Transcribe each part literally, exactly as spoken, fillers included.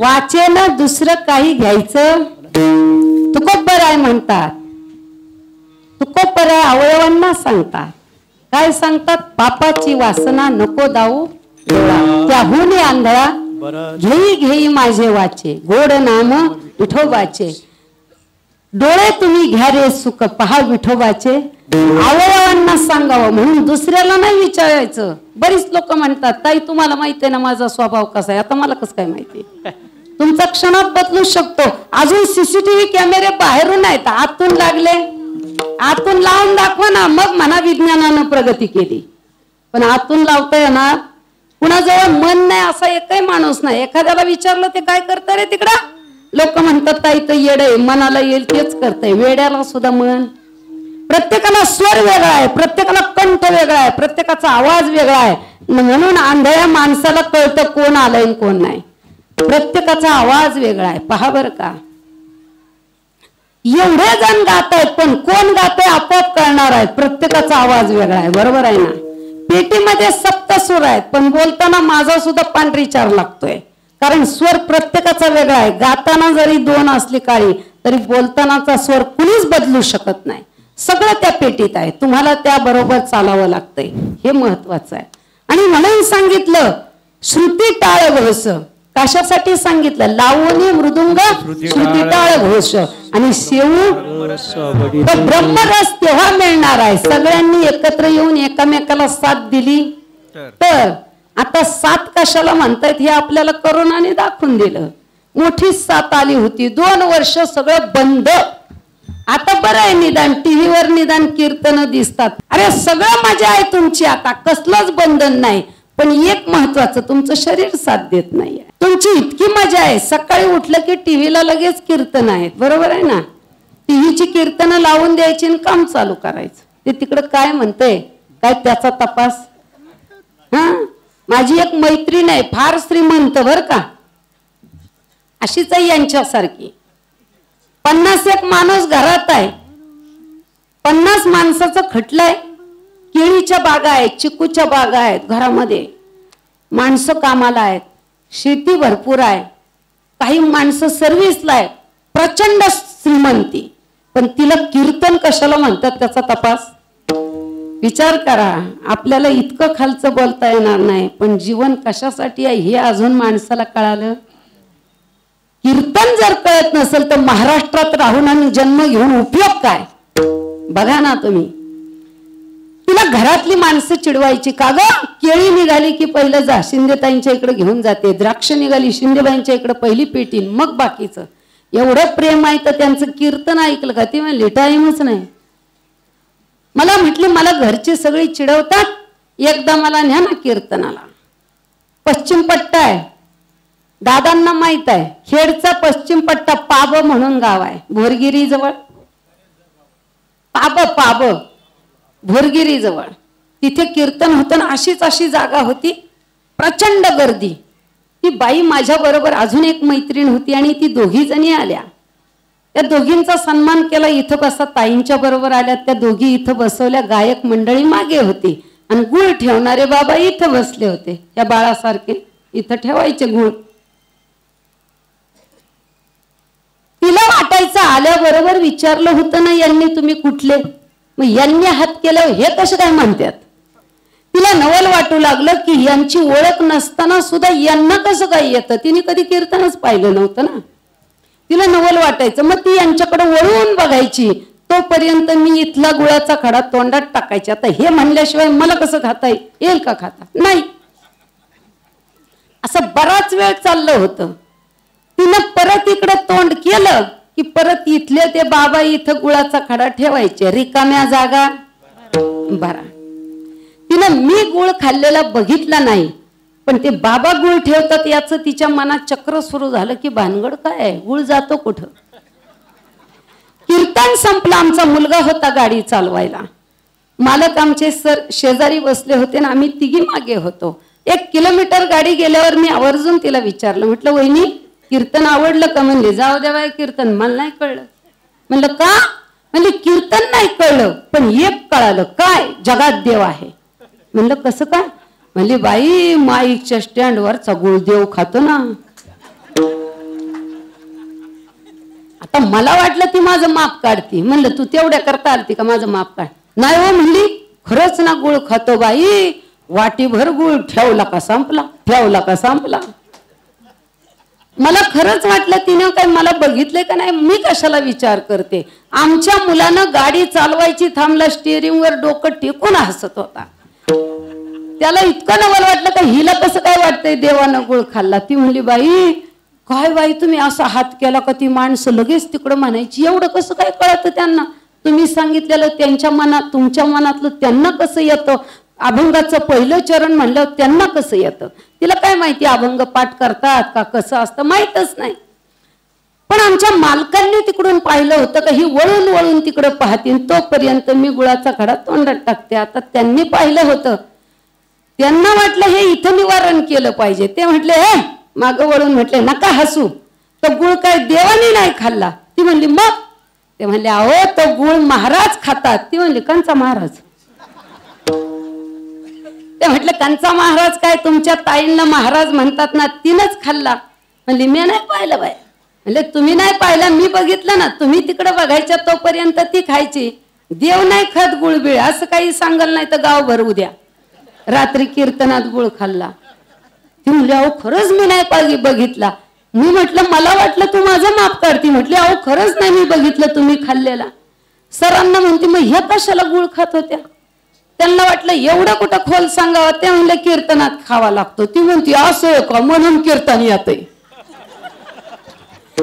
वाचेन दुसरं काही घ्यायचं तुकोबराय म्हणतात। तुकोबराय अवयवांना सांगतात, काय सांगतात? पापाची वासना नको दाऊ त्याहूने आंधळा घेई घेई माझे वाचे गोड नाम विठोबाचे। डोळे तुम्ही घ्या रे सुख पहा विठोबाचे। अवयवांना सांगावं म्हणून दुसऱ्याला नाही विचारायचं। बरीच लोक म्हणतात ताई तुम्हाला माहिती आहे ना माझा स्वभाव कसा आहे, आता मला कसं काय माहिती? तुमचा क्षणात बदलू शकतो। अजून सीसीटीव्ही कॅमेरे बाहेरून आहेत, आतून लागले, आतून लावून दाखवा ना, मग म्हणा विज्ञानानं प्रगती केली। पण आतून लावताय ना कुणाजवळ मन नाही असा एकही माणूस नाही। एखाद्याला विचारलं ते काय करता रे तिकडं, लोक म्हणतात ताई तर येड आहे, मनाला येईल तेच करतंय। वेड्याला सुद्धा मन, प्रत्येकाला स्वर वेगळा आहे, प्रत्येकाला कंठ वेगळा आहे, प्रत्येकाचा आवाज वेगळा आहे, म्हणून आंधळ्या माणसाला कळतं कोण आलंय कोण नाही। प्रत्येकाचा आवाज वेगळा आहे, पहा बरं का। एवढे जण गातायत पण कोण गातय आपोआप कळणार आहे, प्रत्येकाचा आवाज वेगळा आहे, बरोबर आहे ना? पेटीमध्ये सप्तसूर आहेत पण बोलताना माझा सुद्धा पांढरी चार लागतोय, कारण स्वर प्रत्येकाचा वेगळा आहे। गाताना जरी दोन असली काळी तरी बोलतानाचा स्वर कुणीच बदलू शकत नाही, सगळं त्या पेटीत आहे, तुम्हाला त्याबरोबर चालावं लागतंय, हे महत्वाचं आहे। आणि म्हणून सांगितलं श्रुती टाळ घोष, कशासाठी सांगितलं? लावणी मृदुंग श्रुती टाळ घोष आणि शेवटी ब्रह्मरस तेव्हा मिळणार आहे सगळ्यांनी एकत्र येऊन एकामेकाला साथ दिली तर। आता साथ कशाला म्हणतायत हे आपल्याला करोनाने दाखवून दिलं। मोठी साथ आली होती, दोन वर्ष सगळं बंद, आता बरं आहे निदान टीव्हीवर निदान कीर्तन दिसतात। अरे सगळं मजा आहे तुमची, आता कसलंच बंधन नाही, पण एक महत्वाचं तुमचं शरीर साथ देत नाही। तुमची इतकी मजा आहे, सकाळी उठलं की टीव्हीला लगेच कीर्तन आहेत, बरोबर आहे ना? टीव्हीची कीर्तन लावून द्यायची आणि काम चालू करायचं, ते तिकडं काय म्हणतंय काय त्याचा तपास। हा माझी एक मैत्रीण आहे, फार श्रीमंत बर का, अशीच आहे यांच्यासारखी। पन्नास एक माणूस घरात आहे, पन्नास माणसाचं खटलंय, केळीच्या बागा आहेत, चिकूच्या बागा आहेत, घरामध्ये माणसं कामाला आहेत, शेती भरपूर आहे, काही माणसं सर्व्हिसला आहेत, प्रचंड श्रीमंती, पण तिला कीर्तन कशाला म्हणतात त्याचा तपास। विचार करा, आपल्याला इतकं खालचं बोलता येणार नाही पण जीवन कशासाठी आहे हे अजून माणसाला कळालं। कीर्तन जर कळत नसेल तर महाराष्ट्रात राहून आणि जन्म घेऊन उपयोग काय? बघा ना तुम्ही, तिला घरातली माणसं चिडवायची, का ग केळी निघाली की पहिलं जा शिंदेताईंच्या इकडे घेऊन जाते, द्राक्ष निघाली शिंदेबाईंच्या इकडे पहिली पेटीन मग बाकीचं। एवढं प्रेम आहे तर त्यांचं कीर्तन ऐकलं का? ती म्हणजे टाईमच नाही। मला म्हटली मला घरचे सगळे चिडवतात, एकदा मला न्या ना कीर्तनाला। पश्चिम पट्टा आहे, दादांना माहित आहे खेडचा पश्चिम पट्टा, पाब म्हणून गाव आहे भोरगिरी जवळ, पाब पाब भोरगिरी जवळ, तिथे कीर्तन होतं ना, अशीच अशी जागा होती, प्रचंड गर्दी। ती बाई माझ्या बरोबर अजून एक मैत्रीण होती आणि ती दोघी जणी आल्या, त्या दोघींचा सन्मान केला, इथं बसा ताईंच्या बरोबर आल्या, त्या दोघी इथं बसवल्या, गायक मंडळी मागे होती आणि गुळ ठेवणारे बाबा इथं बसले होते, या बाळासारखे इथं ठेवायचे गुळ। तिला वाटायचं आल्याबरोबर विचारलं होतं ना यांनी तुम्ही कुठले, मग यांनी हात केल्यावर हे कसं काय म्हणतात? तिला नवल वाटू लागलं की यांची ओळख नसताना सुद्धा यांना कसं काय येतं, तिने कधी कीर्तनच पाहिलं नव्हतं ना, तिला नवल वाटायचं। मग ती यांच्याकडे वळून बघायची, तोपर्यंत मी इथला गुळाचा खडा तोंडात टाकायचा, आता हे म्हणल्याशिवाय मला कसं खाता येईल का, खाता नाही। असं बराच वेळ चाललं होतं। तिनं परत इकडं तोंड केलं की परत इथले ते बाबा इथं गुळाचा खडा ठेवायचे, रिकाम्या जागा बरा। तिनं मी गुळ खाल्लेला बघितला नाही पण ते बाबा गुळ ठेवतात याचं तिच्या मनात चक्र सुरू झालं की भानगड काय आहे, गुळ जातो कुठं? कीर्तन संपलं, आमचा मुलगा होता गाडी चालवायला, मालक आमचे सर शेजारी बसले होते ना, आम्ही तिघी मागे होतो। एक किलोमीटर गाडी गेल्यावर मी आवर्जून तिला विचारलं, म्हटलं वहिनी कीर्तन आवडलं का? म्हणले जाऊ द्या बाई कीर्तन मला नाही कळलं। म्हणलं का? म्हणले कीर्तन नाही कळलं पण एक कळालं, काय जगात देव आहे। म्हणलं कसं काय? म्हणले बाई माईकच्या स्टँडवरचा गुळदेव खातो ना, आता मला वाटलं ती माझं माप काढती, म्हणलं तू तेवढ्या करता आलती का माझं माप काढ? नाही हो म्हणली, खरंच ना गुळ खातो बाई, वाटीभर गुळ ठेवला का संपला, ठेवला का संपला. मला खरंच वाटलं तिने काय मला बघितलंय का नाही, मी कशाला विचार करते. आमच्या मुलानं गाडी चालवायची थांबला, स्टिअरिंगवर डोकं टेकून हसत होता. त्याला इतकं नवल वाटलं का हिला कसं काय वाटतंय देवानं गुळ खाल्ला. ती म्हणली बाई काय बाई तुम्ही असा हात केला का ती माणसं लगेच तिकडं म्हणायची, एवढं कसं काय कळतं त्यांना? तुम्ही सांगितलेलं त्यांच्या मनात तुमच्या मनातलं त्यांना कसं येतं? अभंगाचं पहिलं चरण म्हणलं त्यांना कसं येतं? तिला काय माहिती अभंग पाठ करतात का कसं असतं माहीतच नाही. पण आमच्या मालकांनी तिकडून पाहिलं होतं का ही वळून वळून तिकडं पाहतील, तोपर्यंत मी गुळाचा खडा तोंडात टाकते. आता त्यांनी पाहिलं होतं, त्यांना वाटलं हे इथं निवारण केलं पाहिजे. ते म्हटले हे मागं वळून म्हटले नका हसू, तो गुळ काय देवाने नाही खाल्ला. ती म्हणली मग? ते म्हणले अहो तो गुळ महाराज खातात. ती म्हणली कंचा महाराज? ते म्हटले कंचा महाराज काय तुमच्या ताईंना महाराज म्हणतात ना, तिनंच खाल्ला. म्हणली मी नाही पाहिलं बाई. म्हणले तुम्ही नाही पाहिलं, मी बघितलं ना, तुम्ही तिकडे बघायच्या तोपर्यंत ती खायची. देव नाही खात गुळबिळ असं काही सांगल नाही तर गाव भरवू द्या. रात्री कीर्तनात गुळ खाल्ला. ती म्हणली अहो खरंच मी नाही पाहिजे बघितला. मी म्हटलं मला वाटलं तू माझं माफ करती. म्हटली अहो खरंच नाही मी बघितलं तुम्ही खाल्लेला. सरांना म्हणते मग ह्या कशाला गुळ खात होत्या? त्यांना वाटलं एवढं कुठं खोल सांगावं. ते म्हणलं कीर्तनात खावा लागतो. ती म्हणती असं का म्हणून कीर्तन येतंय?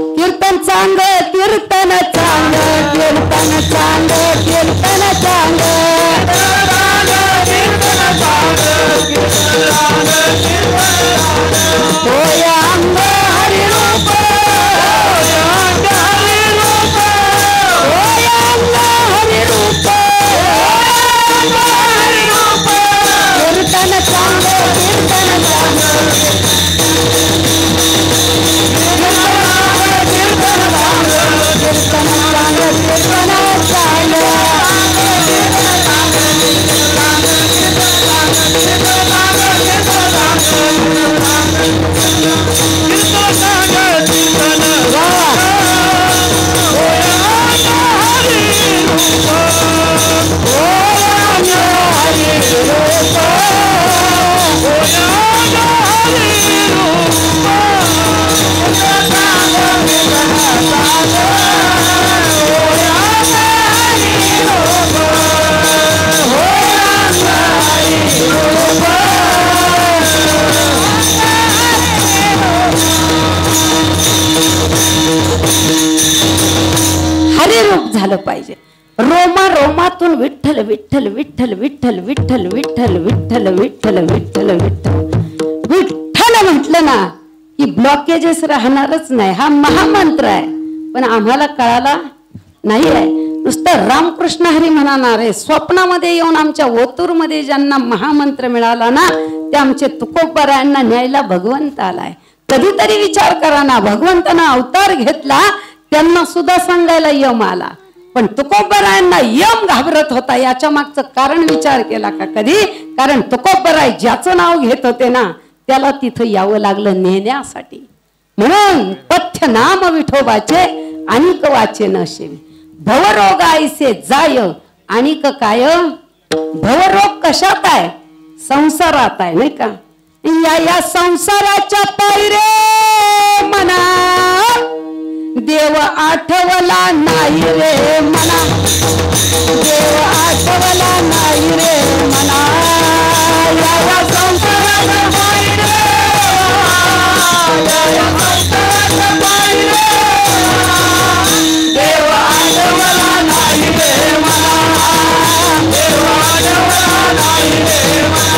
कीर्तन चांग कीर्तन चांग कीर्तन चांग कीर्तन चांग पाहिजे. रोमा रोमातून विठ्ठल विठ्ठल विठ्ठल विठ्ठल विठ्ठल विठ्ठल विठ्ठल विठ्ठल विठ्ठल विठ्ठल विठ्ठल म्हटलं ना की ब्लॉकेजेस राहणारच नाही. हा महामंत्र आहे. पण आम्हाला कळाला नाही आहे. नुसतं रामकृष्ण हरी म्हणणार आहे. स्वप्नामध्ये येऊन आमच्या ओतूरमध्ये ज्यांना महामंत्र मिळाला ना ते आमचे तुकोबारायांना न्यायला भगवंत आलाय. कधीतरी विचार करा ना, भगवंतानं अवतार घेतला त्यांना सुद्धा सांगायला यम आला, पण तुकोबरायांना यम घाबरत होता. याच्या मागचं कारण विचार केला का कधी? कारण तुकोबराय ज्याचं नाव घेत होते ना त्याला तिथं यावं लागलं नेण्यासाठी. म्हणून पथ्य नाम विठोबाचे अनिक वाचे नशे, भवरोग आयसे जाय अनिक काय. भवरोग कशात आहे? संसारात आहे नाही का? या या संसाराच्या पायरे मना देव आठवला नाही रे मना, देव आठवला नाही रे मना. या संसाराच्या पायरे या संसाराच्या पायरे देव आठवला नाही रे मना, देव आठवला नाही रे मना.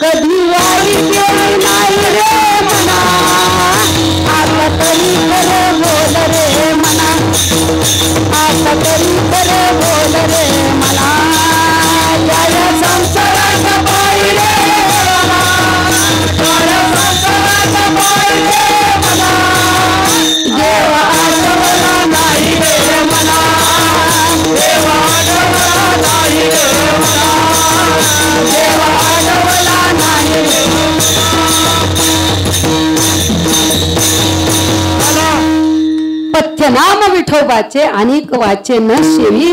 कधी वारी केली नाही सत्य नाम विठोबाचे अनेक वाचे न सेवी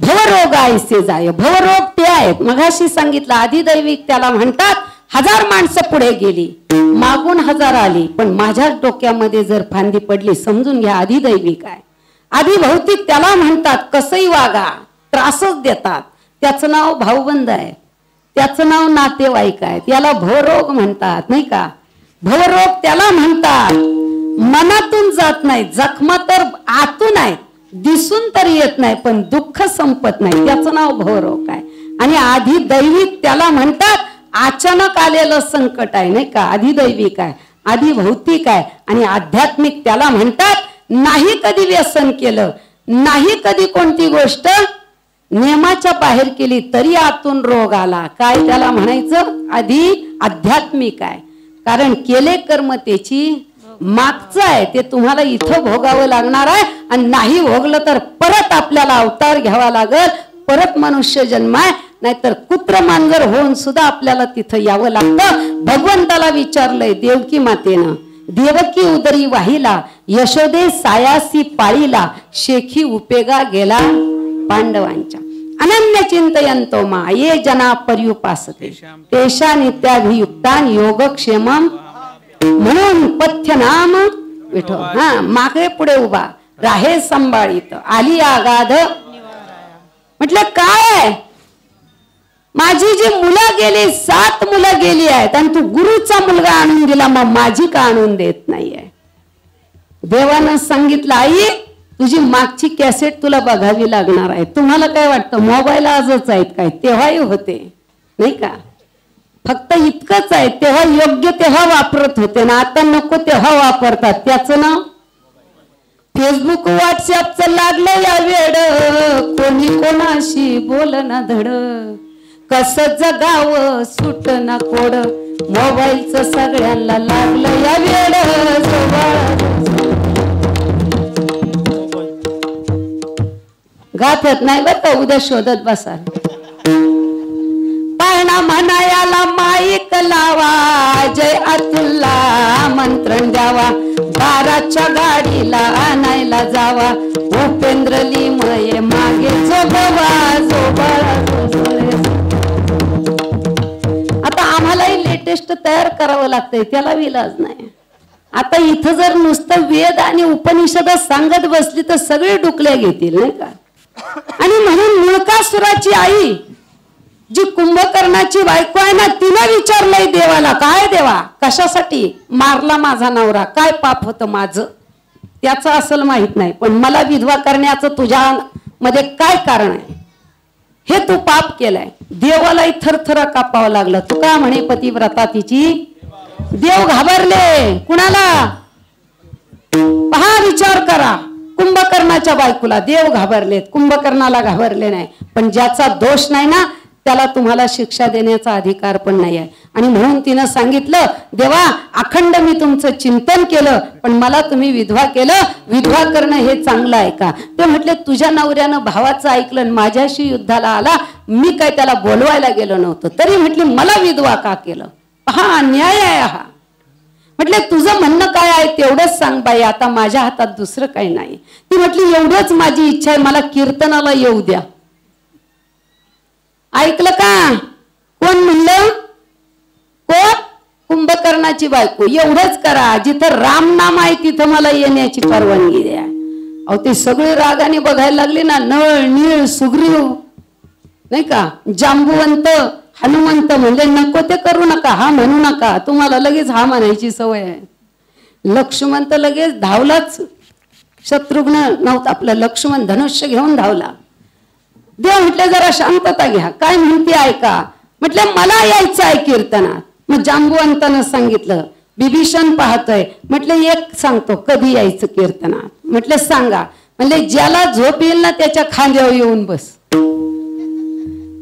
भवरोगायसे जाय। भवरोग ते आहे, मगाशी सांगितलं आदिदैविक त्याला म्हणतात। हजार माणसं पुढे गेली, मागून हजार आली, पण माझ्या डोक्यामध्ये जर फांदी पडली समजून घ्या आदिदैविक आहे। आदिभौतिक त्याला म्हणतात, कसंही वागा, त्रासच देतात, त्याचं नाव भाऊबंद आहे, त्याचं नाव नातेवाईक आहे, त्याला भवरोग म्हणतात नाही का। भवरोग त्याला म्हणतात मनातून जात नाही, जखमा तर आतून आहे, दिसून तर येत नाही, पण दुःख संपत नाही, त्याचं नाव भवरोग आहे। आणि आदिदैविक त्याला म्हणतात अचानक आलेलं संकट आहे नाही का, आदिदैविक आहे, आदिभौतिक आहे। आणि आध्यात्मिक त्याला म्हणतात नाही कधी व्यसन केलं, नाही कधी कोणती गोष्ट नियमाच्या बाहेर केली तरी आतून रोग आला, काय त्याला म्हणायचं आधी आध्यात्मिक आहे। कारण केले कर्म त्याची मागचं आहे, ते तुम्हाला इथं भोगावं लागणार आहे, आणि नाही भोगलं तर परत आपल्याला अवतार घ्यावा लागेल, परत मनुष्य जन्म आहे, नाहीतर कुत्र मांजर होऊन सुद्धा आपल्याला तिथं यावं लागतं। भगवंताला विचारलंय देवकी मातेनं, देवकी उदरी वाहिला यशोदे सायासी पाळीला शेखी उपेगा गेला पांडवांच्या। अनन्य चिंतयंतो मा ये जना पर्युपासते तेषा नित्याभियुक्तान योगक्षेम। म्हणून पथ्य नाम विठो हा मागे पुढे उभा राहे सांभाळीत आली आगाध। म्हटलं काय माझी जी मुलं गेली, सात मुलं गेली आहेत, आणि तू गुरुचा मुलगा आणून दिला, मग माझी का आणून देत नाहीये? देवानं सांगितलं आई तुझी मागची कॅसेट तुला बघावी लागणार आहे। तुम्हाला काय वाटतं मोबाईल आजच आहेत काय? तेव्हाही होते नाही का, फक्त इतकंच आहे तेव्हा योग्य तेव्हा वापरत होते ना, आता नको तेव्हा वापरतात, त्याचं नाव फेसबुक व्हॉट्सअपचं लागलं या वेड कोणी कोणाशी बोल ना धड कसं जगावं सुट ना कोड मोबाईलचं सगळ्यांना लागलं या वेड गात नाही बर का, उद्या शोधत बसा पाळणा म्हणायाला माईक लावा जय अतुलला आमंत्रण द्यावा बाराच्या गाडीला आणायला जावा उपेंद्र लिमये मागे जोबवा जोबा। आता आम्हालाही लेटेस्ट तयार करावं लागतंय, त्याला विलाज नाही। आता इथं जर नुसतं वेद आणि उपनिषद सांगत बसली तर सगळे डुकल्या घेतील नाही का। आणि म्हणून मूळकासुराची आई जी कुंभकर्णाची बायको आहे ना, तिने विचारलंय देवाला, काय देवा कशासाठी मारला माझा नवरा, काय पाप होतं माझं? त्याचं असेल माहित नाही, पण मला विधवा करण्याचं तुझ्या मध्ये काय कारण आहे, हे तू पाप केलंय। देवालाही थरथरा कापावं लागलं, तू का म्हणे पतिव्रता तिची? देव घाबरले, कुणाला? पहा विचार करा, कुंभकर्णाच्या बायकोला देव घाबरलेत, कुंभकर्णाला घाबरले नाही, पण ज्याचा दोष नाही ना त्याला तुम्हाला शिक्षा देण्याचा अधिकार पण नाही आहे। आणि म्हणून तिनं सांगितलं देवा अखंड मी तुमचं चिंतन केलं, पण मला तुम्ही विधवा केलं, विधवा करणं हे चांगलं आहे का? ते म्हटले तुझ्या नवऱ्यानं भावाचं ऐकलं आणि माझ्याशी युद्धाला आला, मी काय त्याला बोलवायला गेलो नव्हतं, तरी म्हटले मला विधवा का केलं? हा अन्याय आहे हा। म्हटले तुझं म्हणणं काय आहे तेवढंच सांग बाई, आता माझ्या हातात दुसरं काही नाही। ती म्हटली एवढंच माझी इच्छा आहे, मला कीर्तनाला येऊ द्या। ऐकलं का कोण म्हणलं? कोण? कुंभकर्णाची बायको। एवढंच करा, जिथं रामनाम आहे तिथं मला येण्याची परवानगी द्या। अहो ते सगळे रागाने बघायला लागले ना, नळ नीळ सुग्रीव नाही का, जांबुवंत हनुमंत, म्हणजे नको ते करू नका, हा म्हणू नका, तुम्हाला लगेच हा म्हणायची सवय आहे। लक्ष्मण तर लगेच धावलाच, शत्रुघ्न नव्हता आपला, लक्ष्मण धनुष्य घेऊन धावला। देव म्हटले जरा शांतता घ्या, काय म्हणते ऐका। म्हटले मला यायचं आहे कीर्तनात। मग जांबुवंतानं सांगितलं बिभीषण पाहतोय, म्हटले एक सांगतो कधी यायचं कीर्तनात? म्हटलं सांगा। म्हणजे ज्याला झोप येईल ना त्याच्या खांद्यावर येऊन बस,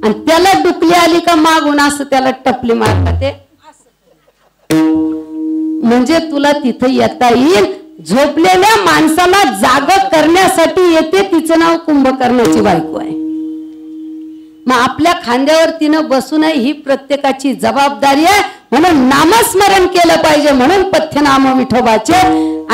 आणि त्याला डुकली आली का मागून असं त्याला टपली मारता, ते म्हणजे तुला तिथं येता येईल। झोपलेल्या माणसाला जाग करण्यासाठी येते, तिचं नाव कुंभकर्णाची बायको आहे। मग आपल्या खांद्यावर तिनं बसून ही प्रत्येकाची जबाबदारी आहे। नामस्मरण केलं पाहिजे म्हणून पथ्यनाम विठोबाचे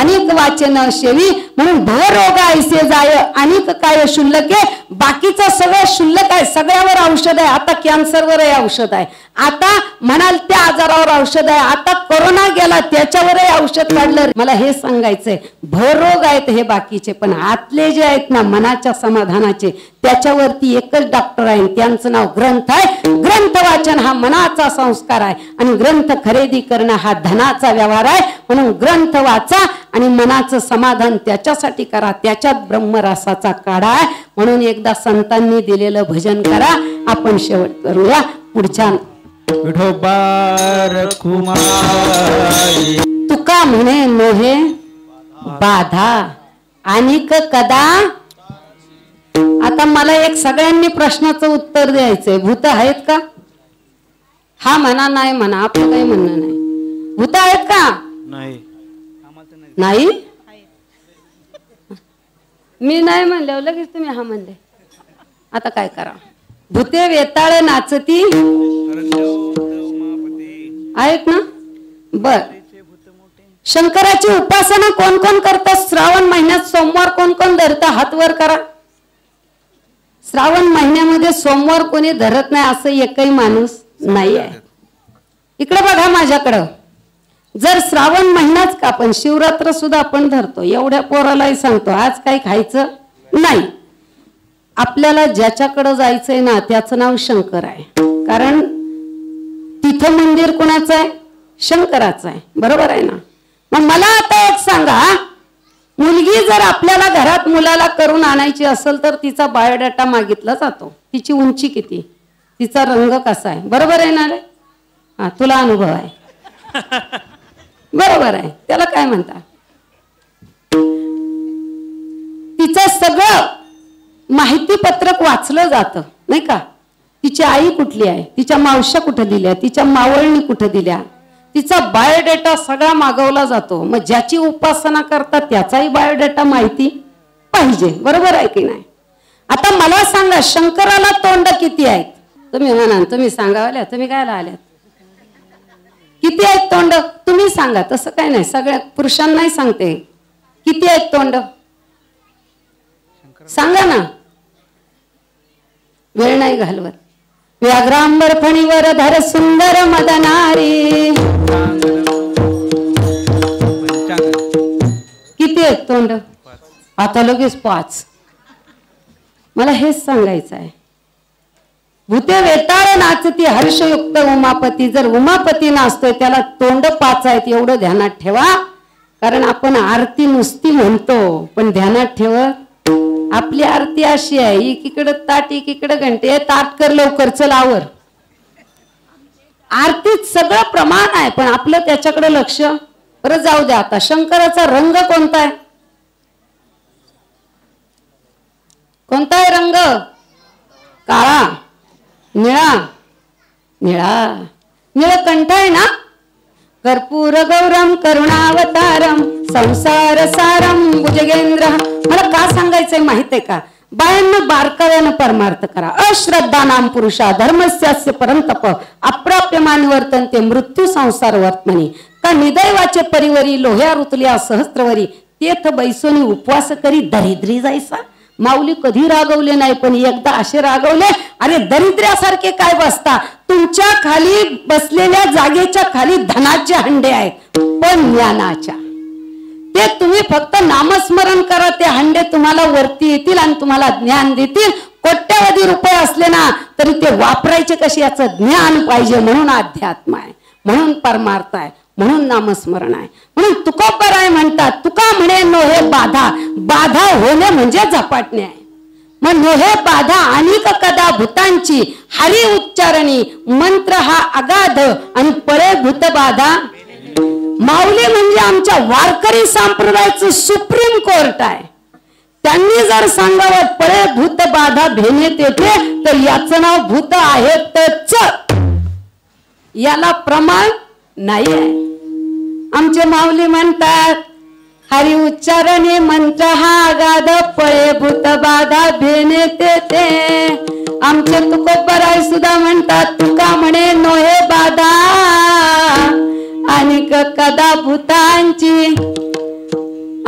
अनेक वाचन सेवी म्हणून भवरोगायसे जाय अनेक काय शुल्लके बाकीचं सगळं शुल्लक आहे सगळ्यावर औषध आहे। आता कॅन्सरवरही औषध आहे, आता म्हणाल त्या आजारावर औषध आहे, आता कोरोना गेला त्याच्यावरही औषध काढलं। मला हे सांगायचंय भवरोग आहेत हे बाकीचे पण आतले जे आहेत ना मनाच्या समाधानाचे त्याच्यावरती एकच डॉक्टर आहे त्यांचं नाव ग्रंथ आहे। ग्रंथ वाचन हा मनाचा संस्कार आहे आणि ग्रंथ खरेदी करणं हा धनाचा व्यवहार आहे म्हणून ग्रंथ वाचा आणि मनाचं समाधान त्याच्यासाठी करा, त्याच्यात ब्रह्मरसाचा काढा आहे म्हणून एकदा संतांनी दिलेलं भजन करा। आपण शेवट करूया पुढच्या तुका म्हणे नोहे बाधा अनेक कदा। आता मला एक सगळ्यांनी प्रश्नाचं उत्तर द्यायचंय भूत आहेत का? हा म्हणा नाही म्हणा, आपलं काही म्हणणं नाही। भूत आहेत का? नाही नाही मी नाही म्हणले लगेच तुम्ही हा म्हणले। आता काय करा भूते वेताळ नाचती आहेत ना बर। शंकराची उपासना कोण कोण करता? श्रावण महिन्यात सोमवार कोण कोण धरता? हात वर करा। श्रावण महिन्यामध्ये सोमवार कोणी धरत नाही असं एकही माणूस नाही आहे। इकडे बघा माझ्याकडं जर श्रावण महिनाच का आपण शिवरात्र सुद्धा आपण धरतो। एवढ्या पोरालाही सांगतो आज काही खायचं नाही, आपल्याला ज्याच्याकडे जायचंय ना त्याचं नाव शंकर आहे कारण तिथं मंदिर कोणाचं आहे? शंकराचं आहे, बरोबर आहे ना। मग मला आता एक सांगा मुलगी जर आपल्याला घरात मुलाला करून आणायची असेल तर तिचा बायोडाटा मागितला जातो, तिची उंची किती, तिचा रंग कसा आहे, बरोबर आहे ना रे? हा तुला अनुभव आहे बरोबर आहे, त्याला काय म्हणतात? तिचं सगळं माहितीपत्रक वाचलं जातं नाही का? तिची आई कुठली आहे, तिच्या मावशा कुठे दिल्या, तिच्या मावळणी कुठे दिल्या, तिचा बायोडेटा सगळा मागवला जातो। मग ज्याची उपासना करतात त्याचाही बायोडेटा माहिती पाहिजे, बरोबर आहे की नाही? आता मला सांगा शंकराला तोंड किती आहेत? तुम्ही म्हणाल तुम्ही सांगावल्या तुम्ही काय आल्यात किती आहेत तोंड? तुम्ही सांगा, तसं काय नाही सगळ्या पुरुषांनाही सांगते किती आहेत तोंड सांगा ना। वेळ नाही घालवत। व्याघ्रांबर फणीवर धर सुंदर मदनारी किती आहेत तोंड? आता लगेच पाच। मला हेच सांगायचं आहे भूते वेताळ नाचती हर्षयुक्त उमापती। जर उमापती नाचतोय त्याला तोंड पाच आहेत एवढं ध्यानात ठेवा कारण आपण आरती नुसती म्हणतो पण ध्यानात ठेवत आपली आरती अशी आहे एकीकडे ताट एकीकडे घंटे ताट कर लवकर चल आवर। आरतीत सगळं प्रमाण आहे पण आपलं त्याच्याकडे लक्ष परत जाऊ द्या। आता शंकराचा रंग कोणता आहे? कोणता आहे रंग? काळा, निळा, निळा निळकंठ आहे ना। कर्पूर गौरम करुणावतारम संसार सारम भुजगेंद्र। मला का सांगायचंय माहित आहे का? बायांना बारकाव्यानं परमार्थ करा। अश्रद्धा नाम पुरुषा धर्मस्यास्य परंतप अप्राप्यमान वर्तन ते मृत्यू संसार वर्तमनी का निदैवाचे परिवरी लोह्या ऋतुल्या सहस्त्रवरी तेथ बैसोनी उपवास करी दरिद्री जायसा। माऊली कधी रागवले नाही पण एकदा असे रागवले अरे दरिद्र्यासारखे काय बसता, तुमच्या खाली बसलेल्या जागेच्या खाली धनाचे हंडे आहेत पण ज्ञानाच्या ते तुम्ही फक्त नामस्मरण करा ते हंडे तुम्हाला वरती येतील आणि तुम्हाला ज्ञान देतील। कोट्यावधी रुपये असले ना तरी ते वापरायचे कसे याचं ज्ञान पाहिजे म्हणून अध्यात्म आहे, म्हणून परमार्थ आहे, म्हणून नामस्मरण आहे। म्हणून तुकोपर आहे म्हणतात तुका म्हणे नोहे बाधा, बाधा होणे म्हणजे झपाटणे आहे। मग नोहे बाधा अनेक कदा भूतांची हरी उच्चारणी मंत्र हा अगाध आणि पळे भूत बाधा। माऊली म्हणजे आमच्या वारकरी संप्रदायाचं सुप्रीम कोर्ट आहे। त्यांनी जर सांगावं पळे भूत बाधा भेने तेथे तर याचं नाव भूत आहे तच, याला प्रमाण नाही आहे। आमचे माऊली म्हणतात हरी उच्चारणे मंत्र हा अगाध पळे भूत बाधा भेने तेथे। आमचे तुकोबराय सुद्धा म्हणतात तुका म्हणे नोहे बाधा दादा भूतांची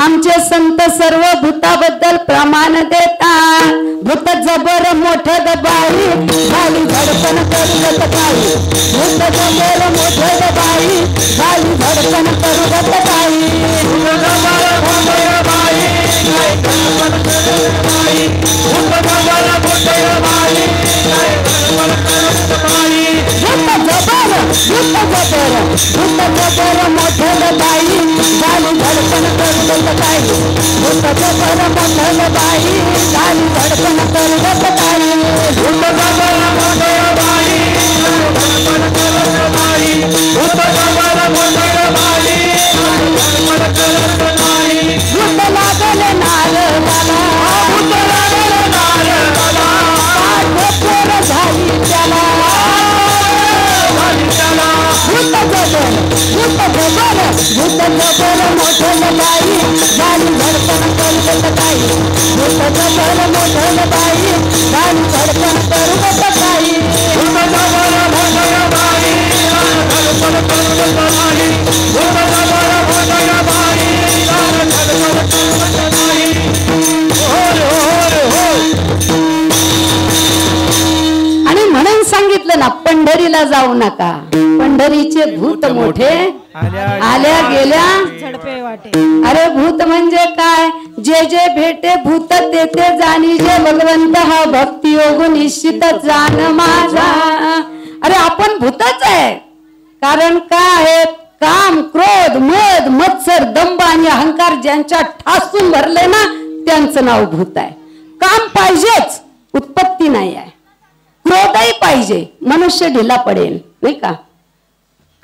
आमचे संत सर्व भूताबद्दल प्रमाण देतात. भूत जबर मोठ दबाई खाली धडपण करू दबाई. भूत जबर मोठ दबाई खाली धडपण करू दबाई. भूत जबर मोठ दबाई खाली धडपण करू दबाई. भूत जबर मोठ दबाई खाली धडपण करू दबाई. भूत जबर भूत जबर भूत जबर मोठ दबाई खाली धडपण करू बताई. भूत जबर मोठ दबाई खाली धडपण करू बताई. भूत जबर मोठ दबाई खाली धडपण करू बताई. भूत जबर मोठ दबाई खाली धडपण करू बताई. भूत लागले नाल मला भूत लागले नाल मला पाठोर झाली त्याला झाली त्याला. भूत जबर भूत जबर भूत जबर मोठ दबाई खाली धडपण करू बताई. भूत जबर मोठ दबाई खाली धडपण करू बताई. भूत जबर मोठ दबाई खाली धडपण करू बताई. भूत जबर मोठ दबाई खाली धडपण करू बताई. होर होर होर. आणि म्हणून सांगितलं ना पंढरीला जाऊ नका. पंढरीचे भूत मोठे आल्या गेल्या झडपे वाटे. अरे भूत म्हणजे काय जे जे भेटे भूत तेथे जाणी. जे भगवंत हा भक्ती योग निश्चित जाण माझा. अरे आपण भूतच आहे. कारण का आहे काम क्रोध मद मत्सर दंभ आणि अहंकार ज्यांच्या ठासून भरले ना त्यांचं नाव भूत आहे. काम पाहिजेच उत्पत्ती नाही आहे. क्रोधही पाहिजे मनुष्य ढिला पडेल नाही का.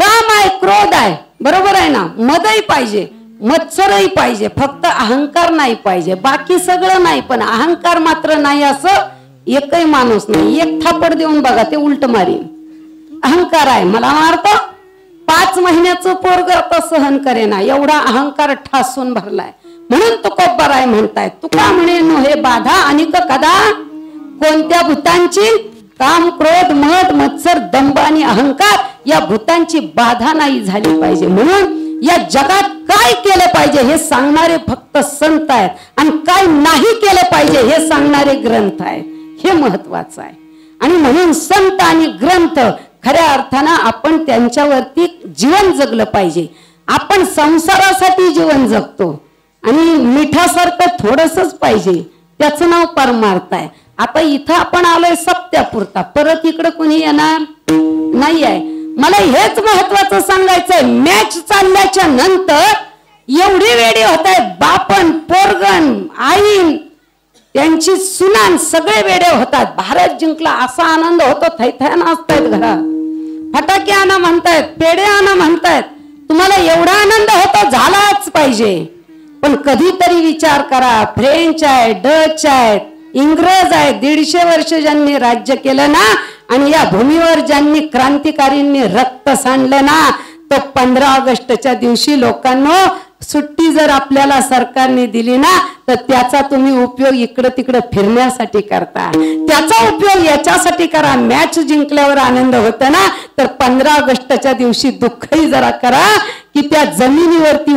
काम आहे क्रोध आहे बरोबर आहे ना. मदही पाहिजे मत्सरही पाहिजे. फक्त अहंकार नाही पाहिजे. बाकी सगळं नाही पण अहंकार मात्र नाही. असं एकही माणूस नाही. एक थापड देऊन बघा ते उलट मारीन. अहंकार आहे मला मारतो. पाच महिन्याचं पोरग आता सहन करेना एवढा अहंकार ठासून भरलाय. म्हणून तुकोबाराय आहे म्हणताय तुका म्हणे नो हे बाधा आणि कदा कोणत्या भूतांची काम क्रोध मद मत्सर दंभ आणि अहंकार या भूतांची बाधा नाही झाली पाहिजे. म्हणून या जगात काय केले पाहिजे हे सांगणारे फक्त संत आहेत आणि काय नाही केले पाहिजे हे सांगणारे ग्रंथ आहेत. हे महत्वाचं आहे. आणि म्हणून संत आणि ग्रंथ खऱ्या अर्थानं आपण त्यांच्यावरती जीवन जगलं पाहिजे. आपण संसारासाठी जीवन जगतो आणि मिठासारखं थोडंसंच पाहिजे त्याचं नाव परमार्थ आहे. आता इथं आपण आलोय सप्त्यापुरता. परत इकडे कुणी येणार नाही आहे. मला हेच महत्वाचं सांगायचंय. मॅच चालल्याच्या नंतर एवढी वेडी होत आहे. बापण पोरगण आईन त्यांची सुनान सगळे वेडे होतात. भारत जिंकला असा आनंद होतो. थैथाना असतायत घरात. फटाके आणा म्हणतायत पेढे आणा म्हणतायत. तुम्हाला एवढा आनंद होतो झालाच पाहिजे. पण कधीतरी विचार करा फ्रेंच आहे डच आहे इंग्रज आहे दीडशे वर्ष ज्यांनी राज्य केलं ना आणि या भूमीवर ज्यांनी क्रांतिकारींनी रक्त सांडलं ना तर पंधरा ऑगस्टच्या दिवशी लोकांनो सुट्टी जर आपल्याला सरकारने दिली ना तर त्याचा तुम्ही उपयोग इकडं तिकडं फिरण्यासाठी करता. त्याचा उपयोग याच्यासाठी करा. मॅच जिंकल्यावर आनंद होता ना तर पंधरा ऑगस्टच्या दिवशी दुःखही जरा करा की त्या जमिनीवरती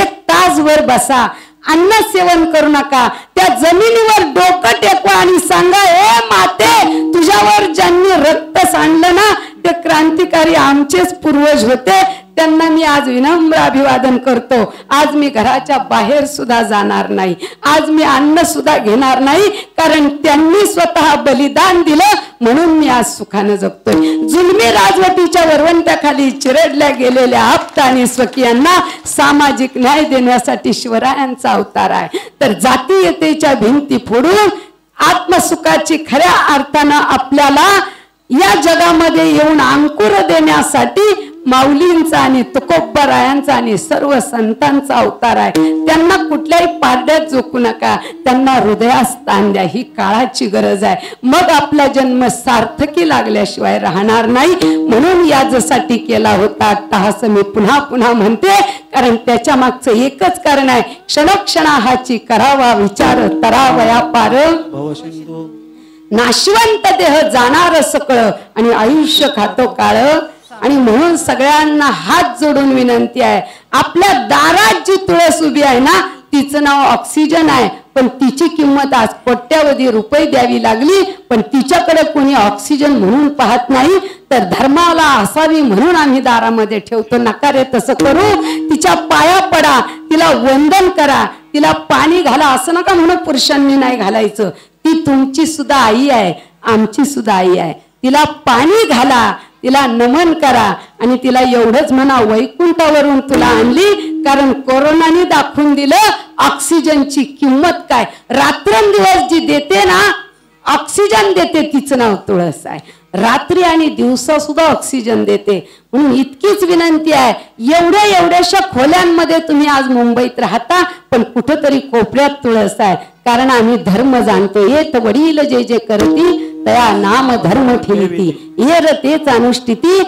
एक तासभर बसा. अन्न सेवन करू नका. त्या जमिनीवर डोकं टेकवा आणि सांगा ए माते तुझ्यावर ज्यांनी रक्त सांडलं ना ते क्रांतिकारी आमचेच पूर्वज होते. त्यांना मी आज विनम्र अभिवादन करतो. आज मी घराच्या बाहेर सुद्धा जाणार नाही. आज मी अन्न सुद्धा घेणार नाही. कारण त्यांनी स्वतः बलिदान दिलं म्हणून मी आज सुखाने जगतोय. जुलमी राजवटीच्या वरवंट्याखाली चिरडल्या गेलेल्या आप्त आणि स्वकीयांना सामाजिक न्याय देण्यासाठी शिवरायांचा अवतार आहे. तर जातीयतेच्या भिंती फोडून आत्मसुखाची खऱ्या अर्थानं आपल्याला या जगामध्ये येऊन अंकुर देण्यासाठी माऊलींचा आणि तुकोबारायांचा आणि सर्व संतांचा अवतार आहे. त्यांना कुठल्याही पारड्यात झोकू नका. त्यांना हृदयास स्थान द्या. ही काळाची गरज आहे. मग आपला जन्म सार्थकी लागल्याशिवाय राहणार नाही. म्हणून याजसाठी केला होता अट्टहास मी पुन्हा पुन्हा म्हणते. कारण त्याच्या मागचं एकच कारण आहे क्षणक्षणाहाची करावा विचार तरावया पार नाशिवंत देह जाणार सकळ आणि आयुष्य खातो काळ आणि म्हणून सगळ्यांना हात जोडून विनंती आहे, आपल्या दारात जी तुळस उभी आहे ना तिचं नाव ऑक्सिजन आहे, पण तिची किंमत आज कोट्यावधी रुपये द्यावी लागली, पण तिच्याकडे कोणी ऑक्सिजन म्हणून पाहत नाही। तर धर्माला असावी म्हणून आम्ही दारामध्ये ठेवतो, नका रे तसं करू, तिच्या पाया पडा, तिला वंदन करा, तिला पाणी घाला, असं नका म्हणून पुरुषांनी नाही घालायचं, ती तुमची सुद्धा आई आहे, आमची सुद्धा आई आहे, तिला पाणी घाला, तिला नमन करा आणि तिला एवढंच म्हणा वैकुंठावरून तुला आणली कारण कोरोनाने दाखवून दिलं ऑक्सिजनची किंमत काय, रात्रंदिवस जी देते ना ऑक्सिजन देते तिचं नाव तुळस आहे, रात्री आणि दिवसा सुद्धा ऑक्सिजन देते। म्हणून इतकीच विनंती आहे, एवढ्या एवढ्याशा खोल्यांमध्ये तुम्ही आज मुंबईत राहता पण कुठेतरी कोपऱ्यात तुळस आहे, कारण आम्ही धर्म जाणतो, येत वडील जे जे करती तया नाम धर्म ठेवती, ये र तेच अनुष्ठिती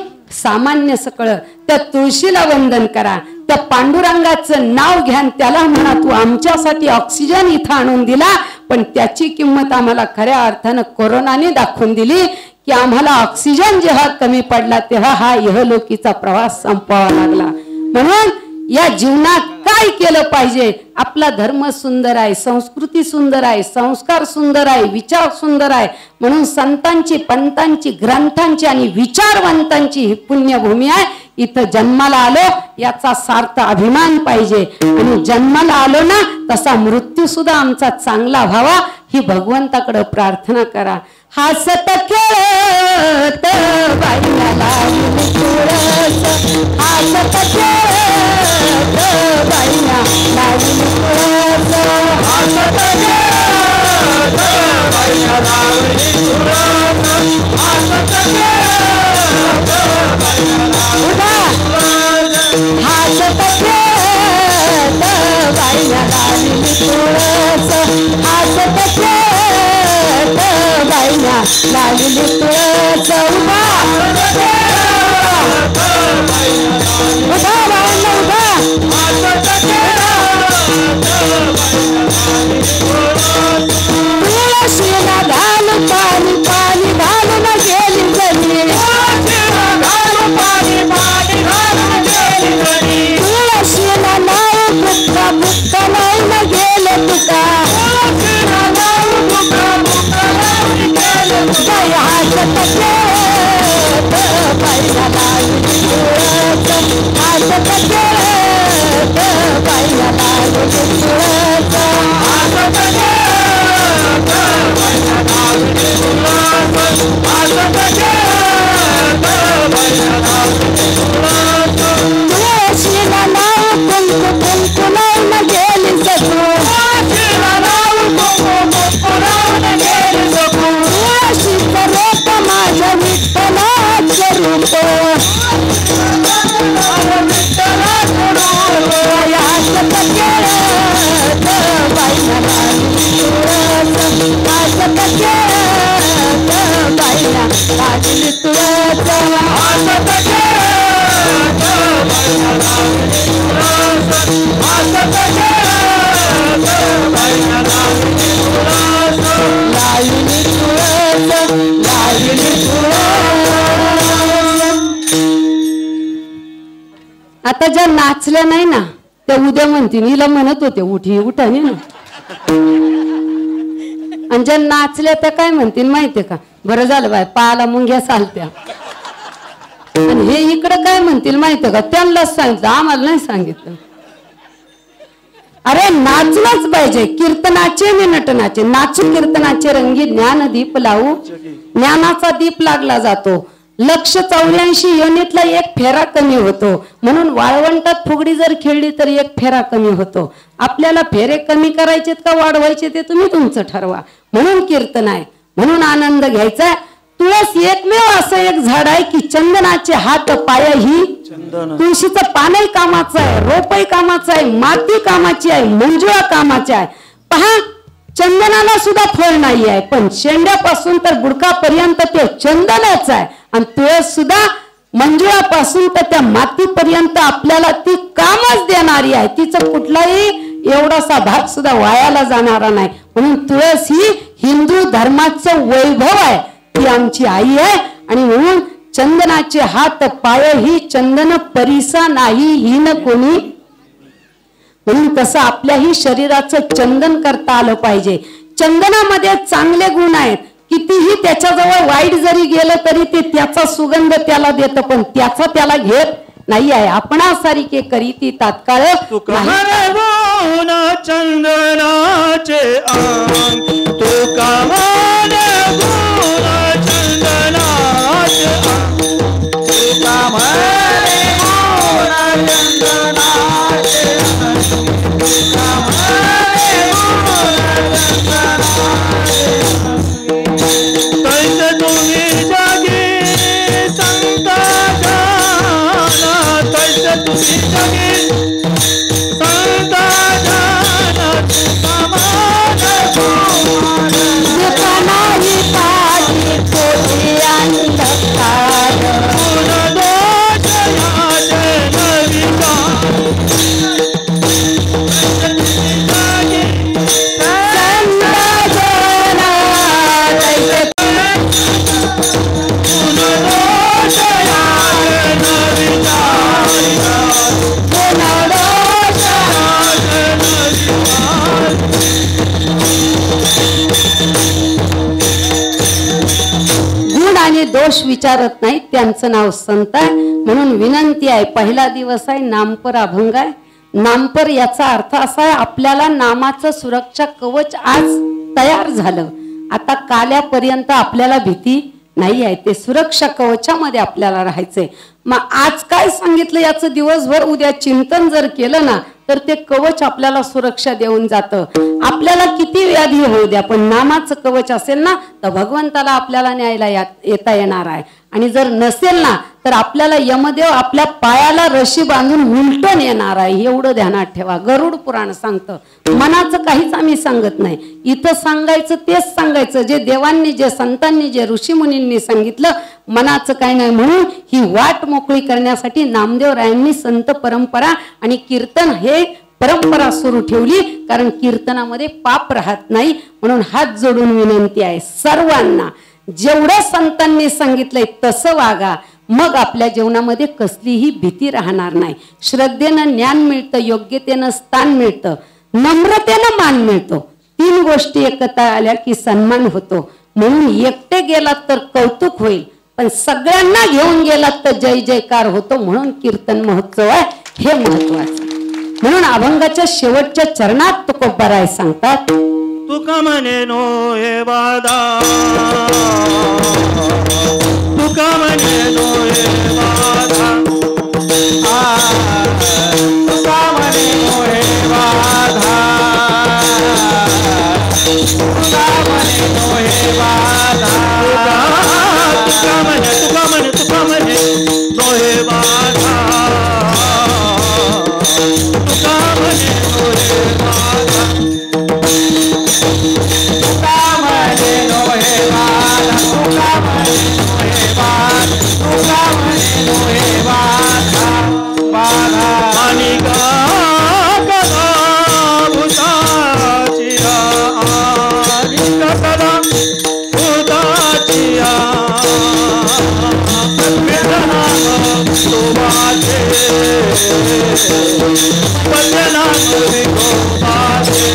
सामान्य सकळ। त्या तुळशीला वंदन करा, त्या पांडुरंगाचं नाव घ्या, त्याला म्हणा तू आमच्यासाठी ऑक्सिजन इथं आणून दिला पण त्याची किंमत आम्हाला खऱ्या अर्थाने कोरोनाने दाखवून दिली की आम्हाला ऑक्सिजन जेव्हा कमी पडला तेव्हा हा इहलोकीचा प्रवास संपवावा लागला। म्हणून या जीवनात काय केलं पाहिजे, आपला धर्म सुंदर आहे, संस्कृती सुंदर आहे, संस्कार सुंदर आहे, विचार सुंदर आहे, म्हणून संतांची पंतांची ग्रंथांची आणि विचारवंतांची ही पुण्यभूमी आहे, इथं जन्माला आलो याचा सार्थ अभिमान पाहिजे आणि जन्माला आलो ना तसा मृत्यू सुद्धा आमचा चांगला व्हावा ही भगवंताकडे प्रार्थना करा। हसत खेळत बाईला लावली तुळस, हसत खेळत बाईला लावली तुळस, हसत खेळत बाईला लावली तुळस, हसत खेळत बाईला लावली तुळस, हसत खेळत बाईला लावली तुळस, हसत खेळत बाईला लावली तुळस। उभा उभा बाईला उभा, तुळशीला घाल पाणी, पाणी घालून गेली जणी, तुळशीला नाव बुक्का, बुक्का नाही गेलं तुका, हसत खेळत बाईला लावली तुळस, हसत खेळत बाईला लावली तुळस, हसत खेळत बाईला लावली तुळस, हसत खेळत बाईला लावली तुळस, तुळशीला नाव कुंकू, कुंकू नाही गेली जगू, तुळशीला नाव कुंकू, कुंकू नाही गेली जगू, रोप माझ्या विठ्ठलाचे रूप, हसत खेळत बाईला लावली तुळस, हसत खेळत बाईला लावली तुळस, हसत खेळत बाईला लावली तुळस, हसत खेळत बाईला लावली तुळस, लावली तुळस, आता ज्या नाचल्या नाही ना त्या उद्या म्हणतील हिला म्हणत होते उठी उठाने ना, आणि ज्या नाचल्या त्या काय म्हणतील माहितीये का, बरं झालं बाय पायाला मुंग्या चालत्या, आणि हे इकडं काय म्हणतील माहितीये का, त्यांनाच सांगितलं आम्हाला नाही सांगितलं। अरे नाचलंच पाहिजे, कीर्तनाचे आणि नटनाचे, नाचू कीर्तनाचे रंगी ज्ञान दीप लावू, ज्ञानाचा दीप लागला जातो, लक्ष चौऱ्याऐंशी योनीतला एक फेरा कमी होतो, म्हणून वाळवंटात फुगडी जर खेळली तर एक फेरा कमी होतो, आपल्याला फेरे कमी करायचे का वाढवायचे ते तुम्ही तुमचं ठरवा, म्हणून कीर्तन आहे, म्हणून आनंद घ्यायचा। तुळस एकमेव असं एक झाड आहे की चंदनाचे हात पाय, ही तुळशीचं पानही कामाचं आहे, रोपही कामाचं आहे, माती कामाची आहे, मंजुळा कामाची आहे। पहा चंदनाला सुद्धा फळ नाही आहे पण शेंड्यापासून तर गुडकापर्यंत ते चंदनच आहे, आणि तुळस सुद्धा मंजुळापासून तर त्या मातीपर्यंत आपल्याला ती कामच देणारी आहे, तिचं कुठलाही एवढासा भाग सुद्धा वायाला जाणारा नाही। म्हणून तुळस ही हिंदू धर्माचं वैभव आहे, ती आमची आई आहे, आणि म्हणून चंदनाचे हात पाय ही चंदन परिसा नाही ही न कोणी, म्हणून तसं आपल्याही शरीराचं चंदन करता आलं पाहिजे। चंदनामध्ये चांगले गुण आहेत, कितीही त्याच्याजवळ वाईट जरी गेलं तरी ते त्याचा सुगंध त्याला देतं, पण त्याचा त्याला घेत नाही आहे। आपणा सारखे करीती तात्काळ चंदनाचे अंग तो कामन गुण चंदनाचे अंग तो कामन गुण चंदनाचे अंग तो कामन गुण चंदनाचे दोष विचारत नाही, त्यांचं नाव संत आहे। म्हणून विनंती आहे, पहिला दिवस आहे, नामपर अभंग आहे। नामपर याचा अर्थ असा आहे, आपल्याला नामाचं सुरक्षा कवच आज तयार झालं, आता काल्यापर्यंत आपल्याला भीती नाही आहे, ते सुरक्षा कवचामध्ये आपल्याला राहायचंय। मग आज काय सांगितलं याचं दिवसभर उद्या चिंतन जर केलं ना तर ते कवच आपल्याला सुरक्षा देऊन जातं। आपल्याला किती व्याधी होऊ द्या, पण नामाचं कवच असेल ना तर भगवंताला आपल्याला न्यायला येता येणार आहे। आणि जर नसेल ना तर आपल्याला यमदेव आपल्या पायाला रशी बांधून उलटून येणार आहे, एवढं ध्यानात ठेवा। गरुड पुराण सांगतं, मनाचं काहीच आम्ही सांगत नाही, इथं सांगायचं तेच सांगायचं, जे देवांनी जे संतांनी जे ऋषीमुनींनी सांगितलं, मनाचं काही नाही। म्हणून ही वाट मोकळी करण्यासाठी नामदेवरायांनी संत परंपरा आणि कीर्तन हे परंपरा सुरू ठेवली, कारण कीर्तनामध्ये पाप राहत नाही। म्हणून हात जोडून विनंती आहे, सर्वांना जेवढं संतांनी सांगितलंय तसं वागा, मग आपल्या जीवनामध्ये कसलीही भीती राहणार नाही। श्रद्धेनं ज्ञान मिळतं, योग्यतेनं स्थान मिळतं, नम्रतेनं मान मिळतो, तीन गोष्टी एकत्र आल्या की सन्मान होतो। म्हणून एकटे गेलात तर कौतुक होईल, पण सगळ्यांना घेऊन गेलात तर जय जयकार होतो। म्हणून कीर्तन महोत्सव आहे हे महत्वाचं। म्हणून अभंगाच्या शेवटच्या चरणात तुकोबा राय सांगतात, तुका मने नो हे वादा तुका मने नो हे वादा आ तुका मने नो हे वादा तुका मने नो हे वादा तुका मने तुका मने तुका मने नो हे वादा तुका मने नो हे वादा बजना तुम्ही गोपाले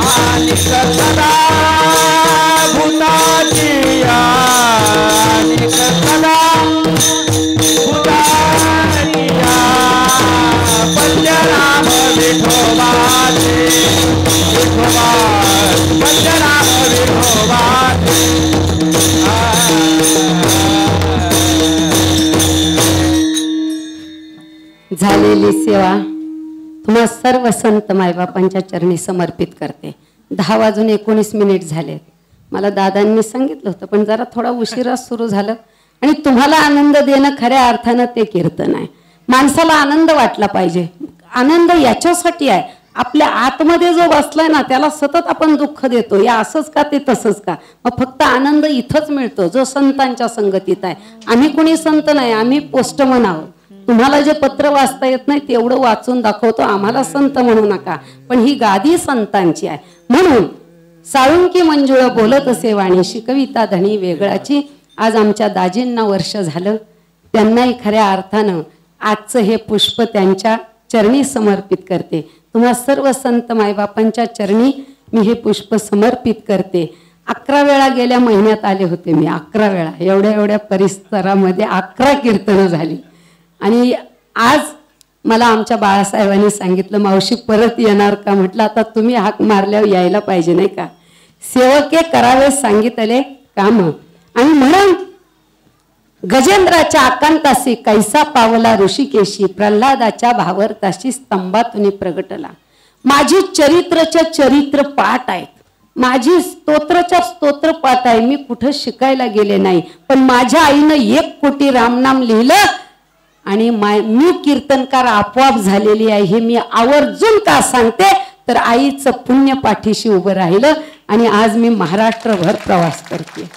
आणि सदा भूताची आणि सदा भूताची बजना विठोबाले विठोबा बजना विठोबाले। झालेली सेवा तुम्हा सर्व संत मायबापांच्या चरणी समर्पित करते। दहा वाजून एकोणीस मिनिट झाले, मला दादांनी सांगितलं होतं पण जरा थोडा उशिरा सुरू झालं, आणि तुम्हाला आनंद देणं खऱ्या अर्थानं ते कीर्तन आहे। माणसाला आनंद वाटला पाहिजे, आनंद याच्यासाठी आहे, आपल्या आतमध्ये जो बसलाय ना त्याला सतत आपण दुःख देतो, या असंच का ते तसंच का, मग फक्त आनंद इथंच मिळतो जो संतांच्या संगतीत आहे। आम्ही कोणी संत नाही, आम्ही पोस्टमन आहोत। तुम्हाला जे पत्र वाचता येत नाही तेवढं वाचून दाखवतो, आम्हाला संत म्हणू नका, पण ही गादी संतांची आहे। म्हणून साळुंकी मंजुळा बोलत असे वाणीशी, कविता धणी वेगळाची आज आमच्या दाजींना वर्ष झालं, त्यांनाही खऱ्या अर्थानं आजचं हे पुष्प त्यांच्या चरणी समर्पित करते। तुम्हा सर्व संत मायबापांच्या चरणी मी हे पुष्प समर्पित करते। अकरा वेळा गेल्या महिन्यात आले होते मी, अकरा वेळा एवढ्या एवढ्या परिसरामध्ये अकरा कीर्तनं झाली। आणि आज मला आमच्या बाळासाहेबांनी सांगितलं, मावशी परत येणार का? म्हटलं आता तुम्ही हाक मारल्यावर यायला पाहिजे नाही का? सेवके करावे सांगितले काम, आणि म्हणून गजेंद्राच्या आकांताशी कैसा पावला ऋषिकेशी, प्रल्हादाच्या भावार्थाशी स्तंभातून प्रगटला। माझी चरित्रच्या चरित्र पाठ आहेत, माझी स्तोत्रच्या स्तोत्र पाठ आहे। मी कुठं शिकायला गेले नाही, पण माझ्या आईनं एक कोटी रामनाम लिहिलं आणि मी कीर्तनकार आपोआप झालेली आहे, हे मी आवर्जून का सांगते? तर आईचं पुण्य पाठीशी उभं राहिलं आणि आज मी महाराष्ट्रभर प्रवास करते।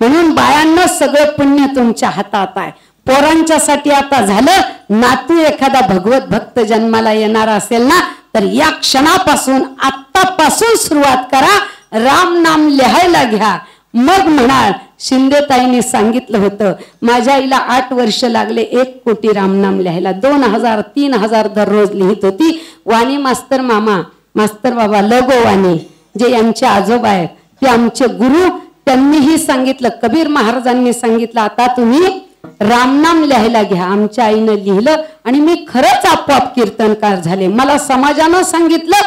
म्हणून बायांना सगळं पुण्य तुमच्या हातात आहे। पोरांच्यासाठी आता झालं, नातू एखादा भगवत भक्त जन्माला येणार असेल ना, तर या क्षणापासून आत्तापासून सुरुवात करा, राम नाम लिहायला घ्या। मग म्हणाल, शिंदेताईंनी सांगितलं होतं, माझ्या आईला आठ वर्ष लागले एक कोटी रामनाम लिहायला, दोन हजार तीन हजार दररोज लिहित होती। वाणी मास्तर मामा, मास्तर बाबा लगो वाणी जे यांचे आजोबा आहेत, ते आमचे गुरु, त्यांनीही सांगितलं, कबीर महाराजांनी सांगितलं, आता तुम्ही रामनाम लिहायला घ्या। आमच्या आईनं लिहिलं आणि मी खरंच आपोआप कीर्तनकार झाले। मला समाजानं सांगितलं,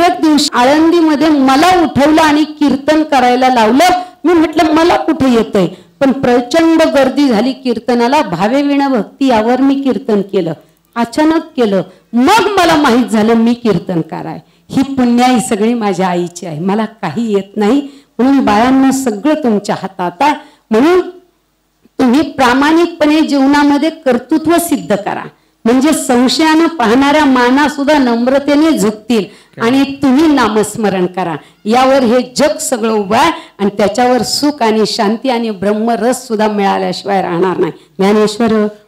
एक दिवशी आळंदीमध्ये मला उठवलं आणि कीर्तन करायला लावलं। मी म्हटलं मला कुठे येतंय, पण प्रचंड गर्दी झाली कीर्तनाला। भावेविण भक्ती यावर मी कीर्तन केलं, अचानक केलं, मग मला माहीत झालं मी कीर्तनकार आहे। ही पुण्याई सगळी माझ्या आईची आहे, मला काही येत नाही। म्हणून बायांना सगळं तुमच्या हातात आहे, म्हणून तुम्ही प्रामाणिकपणे जीवनामध्ये कर्तृत्व सिद्ध करा, म्हणजे संशयाने पाहणाऱ्या माना सुद्धा नम्रतेने झुकतील आणि तुम्ही नामस्मरण करा। यावर हे जग सगळं उभं आहे आणि त्याच्यावर सुख आणि शांती आणि ब्रह्मरस सुद्धा मिळाल्याशिवाय राहणार नाही। ज्ञानेश्वर